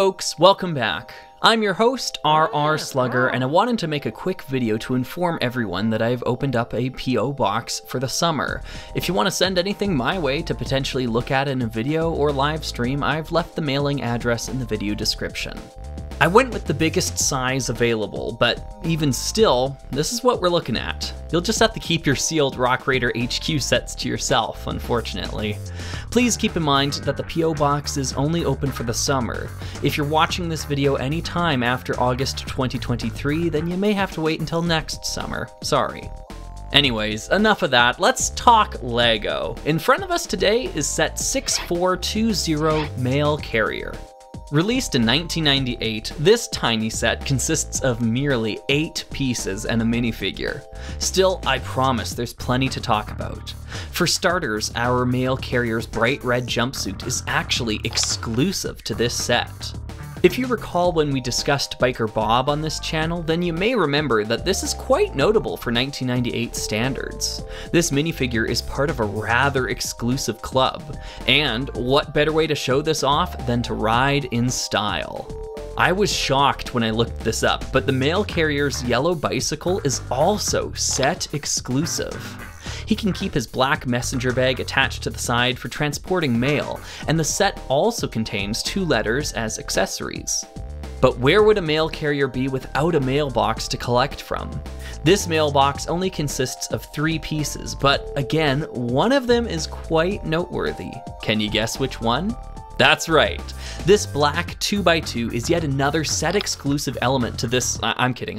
folks, welcome back. I'm your host, RR Slugger, and I wanted to make a quick video to inform everyone that I've opened up a P.O. box for the summer. If you want to send anything my way to potentially look at in a video or live stream, I've left the mailing address in the video description. I went with the biggest size available, but even still, this is what we're looking at. You'll just have to keep your sealed Rock Raider HQ sets to yourself, unfortunately. Please keep in mind that the P.O. box is only open for the summer. If you're watching this video any time after August 2023, then you may have to wait until next summer. Sorry. Anyways, enough of that, let's talk LEGO. In front of us today is set 6420 Mail Carrier. Released in 1998, this tiny set consists of merely 8 pieces and a minifigure. Still, I promise there's plenty to talk about. For starters, our mail carrier's bright red jumpsuit is actually exclusive to this set. If you recall when we discussed Biker Bob on this channel, then you may remember that this is quite notable for 1998 standards. This minifigure is part of a rather exclusive club, and what better way to show this off than to ride in style? I was shocked when I looked this up, but the mail carrier's yellow bicycle is also set exclusive. He can keep his black messenger bag attached to the side for transporting mail, and the set also contains 2 letters as accessories. But where would a mail carrier be without a mailbox to collect from? This mailbox only consists of 3 pieces, but again, one of them is quite noteworthy. Can you guess which one? That's right. This black 2x2 is yet another set exclusive element to this. I'm kidding.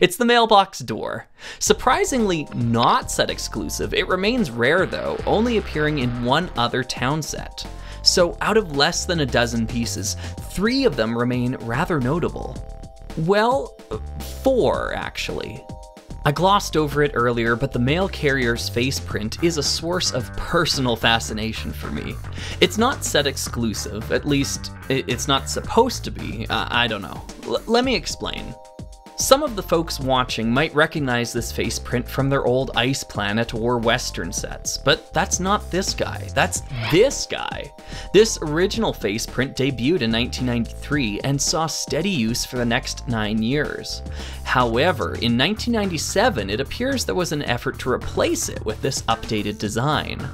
It's the mailbox door. Surprisingly not set exclusive, it remains rare though, only appearing in one other town set. So out of less than a dozen pieces, 3 of them remain rather notable. Well, 4 actually. I glossed over it earlier, but the mail carrier's face print is a source of personal fascination for me. It's not set exclusive, at least it's not supposed to be, I don't know. Let me explain. Some of the folks watching might recognize this face print from their old Ice Planet or Western sets, but that's not this guy, that's this guy. This original face print debuted in 1993 and saw steady use for the next 9 years. However, in 1997, it appears there was an effort to replace it with this updated design.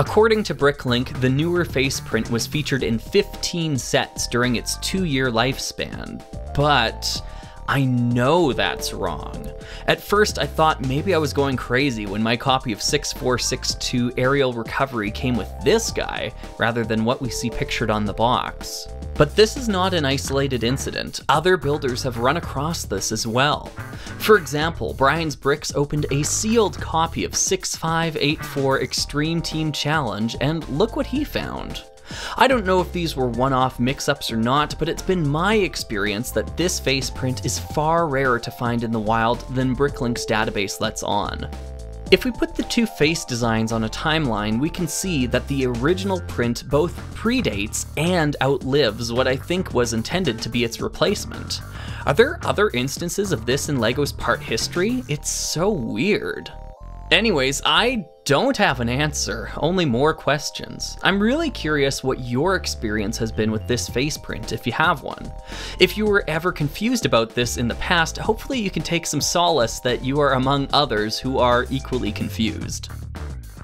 According to BrickLink, the newer face print was featured in 15 sets during its 2-year lifespan, but I know that's wrong. At first, I thought maybe I was going crazy when my copy of 6462 Aerial Recovery came with this guy, rather than what we see pictured on the box. But this is not an isolated incident. Other builders have run across this as well. For example, Brian's Bricks opened a sealed copy of 6584 Extreme Team Challenge, and look what he found. I don't know if these were one-off mix-ups or not, but it's been my experience that this face print is far rarer to find in the wild than BrickLink's database lets on. If we put the 2 face designs on a timeline, we can see that the original print both predates and outlives what I think was intended to be its replacement. Are there other instances of this in LEGO's part history? It's so weird. Anyways, I don't have an answer, only more questions. I'm really curious what your experience has been with this face print, if you have one. If you were ever confused about this in the past, hopefully you can take some solace that you are among others who are equally confused.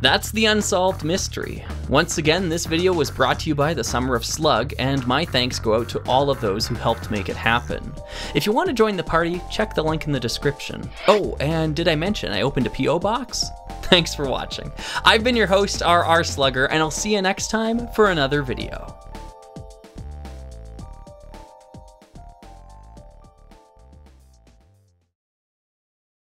That's the unsolved mystery. Once again, this video was brought to you by the Summer of Slug, and my thanks go out to all of those who helped make it happen. If you want to join the party, check the link in the description. Oh, and did I mention I opened a P.O. box? Thanks for watching. I've been your host, RR Slugger, and I'll see you next time for another video.